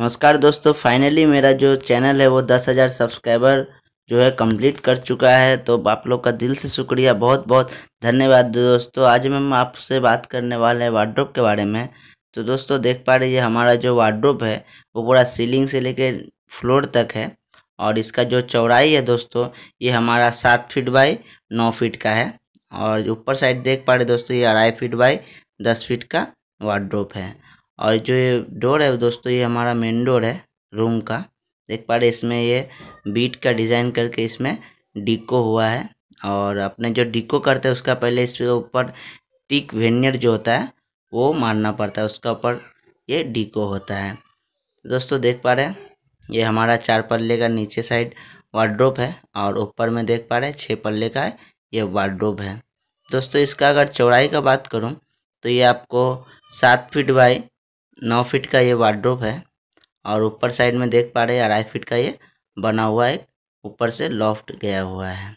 नमस्कार दोस्तों, फाइनली मेरा जो चैनल है वो 10,000 सब्सक्राइबर जो है कंप्लीट कर चुका है। तो आप लोग का दिल से शुक्रिया, बहुत बहुत धन्यवाद दोस्तों। आज हम आपसे बात करने वाले हैं वार्डरोब के बारे में। तो दोस्तों देख पा रहे हैं हमारा जो वार्डरोब है वो पूरा सीलिंग से लेकर फ्लोर तक है और इसका जो चौड़ाई है दोस्तों ये हमारा 7 फीट बाई 9 फीट का है और ऊपर साइड देख पा रहे दोस्तों ये 2.5 फीट बाई 10 फीट का वार्डरोब है। और जो ये डोर है दोस्तों ये हमारा मेन डोर है रूम का, देख पा रहे इसमें ये बीट का डिज़ाइन करके इसमें डिको हुआ है। और अपने जो डिको करते हैं उसका पहले इसके ऊपर टिक वेनियर जो होता है वो मारना पड़ता है, उसका ऊपर ये डिको होता है। दोस्तों देख पा रहे हैं ये हमारा 4 पल्ले का नीचे साइड वार्डरोब है और ऊपर में देख पा रहे हैं 6 पल्ले का ये वार्डरोब है। दोस्तों इसका अगर चौड़ाई का बात करूँ तो ये आपको 7 फीट बाई 9 फीट का ये वार्डरोब है और ऊपर साइड में देख पा रहे हैं 2.5 फीट का ये बना हुआ है, ऊपर से लॉफ्ट गया हुआ है।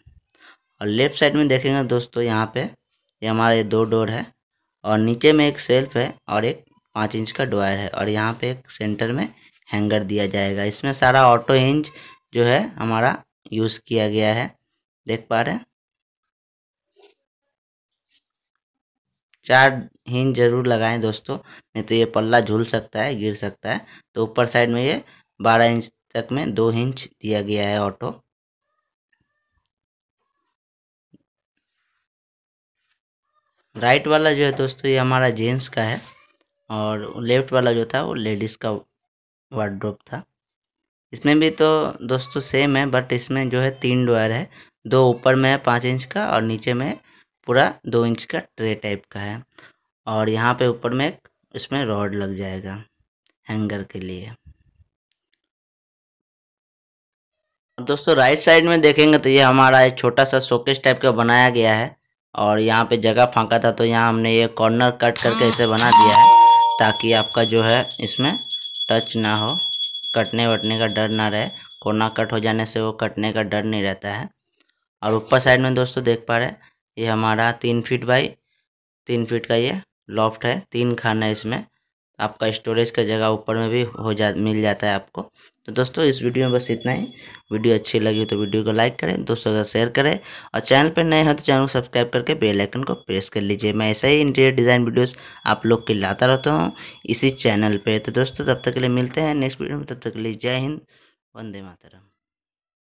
और लेफ्ट साइड में देखेंगे दोस्तों यहाँ पे ये हमारे 2 डोर है और नीचे में एक सेल्फ है और एक 5 इंच का ड्रॉयर है और यहाँ पे एक सेंटर में हैंगर दिया जाएगा। इसमें सारा ऑटो हिंज जो है हमारा यूज़ किया गया है, देख पा रहे हैं 4 हिंज जरूर लगाएं दोस्तों, नहीं तो ये पल्ला झूल सकता है, गिर सकता है। तो ऊपर साइड में ये 12 इंच तक में 2 हिंज दिया गया है ऑटो। राइट वाला जो है दोस्तों ये हमारा जेंट्स का है और लेफ्ट वाला जो था वो लेडीज़ का वार्डरोब था। इसमें भी तो दोस्तों सेम है बट इसमें जो है 3 ड्रॉयर है, 2 ऊपर में है 5 इंच का और नीचे में पूरा 2 इंच का ट्रे टाइप का है। और यहाँ पे ऊपर में एक इसमें रॉड लग जाएगा हैंगर के लिए। दोस्तों राइट साइड में देखेंगे तो ये हमारा एक छोटा सा शोकेस टाइप का बनाया गया है और यहाँ पे जगह फांका था तो यहाँ हमने ये कॉर्नर कट करके इसे बना दिया है ताकि आपका जो है इसमें टच ना हो, कटने वटने का डर ना रहे। कोना कट हो जाने से वो कटने का डर नहीं रहता है। और ऊपर साइड में दोस्तों देख पा रहे हैं ये हमारा 3 फीट बाई 3 फीट का ये लॉफ्ट है, 3 खाना है, इसमें आपका स्टोरेज का जगह ऊपर में भी मिल जाता है आपको। तो दोस्तों इस वीडियो में बस इतना ही। वीडियो अच्छी लगी तो वीडियो को लाइक करें, दोस्तों का शेयर करें और चैनल पर नए हो तो चैनल को सब्सक्राइब करके बेल आइकन को प्रेस कर लीजिए। मैं ऐसा ही इंटीरियर डिज़ाइन वीडियोस आप लोग के लाता रहता हूँ इसी चैनल पर। तो दोस्तों तब तक के लिए मिलते हैं नेक्स्ट वीडियो में, तब तक के लिए जय हिंद, वंदे मातरम।